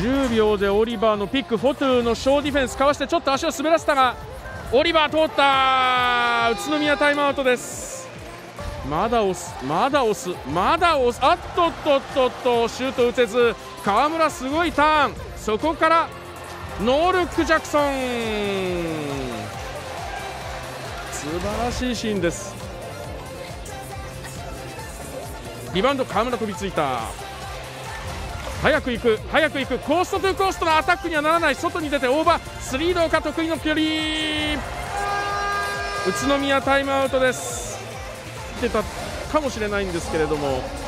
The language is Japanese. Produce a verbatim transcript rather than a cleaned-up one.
じゅうびょうでオリバーのピック、フォトゥのショーディフェンスかわしてちょっと足を滑らせたがオリバー通った。宇都宮タイムアウトです。まだ押す、まだ押す、まだ押す、あっとっとっとっとシュート打てず、河村すごいターン、そこからノールックジャクソン、素晴らしいシーンです。リバウンド河村飛びついた、早く行く、早く行く、コーストトゥコーストのアタックにはならない、外に出てオーバースリーどうか、得意の距離、宇都宮タイムアウトです。出たかもしれないんですけれども。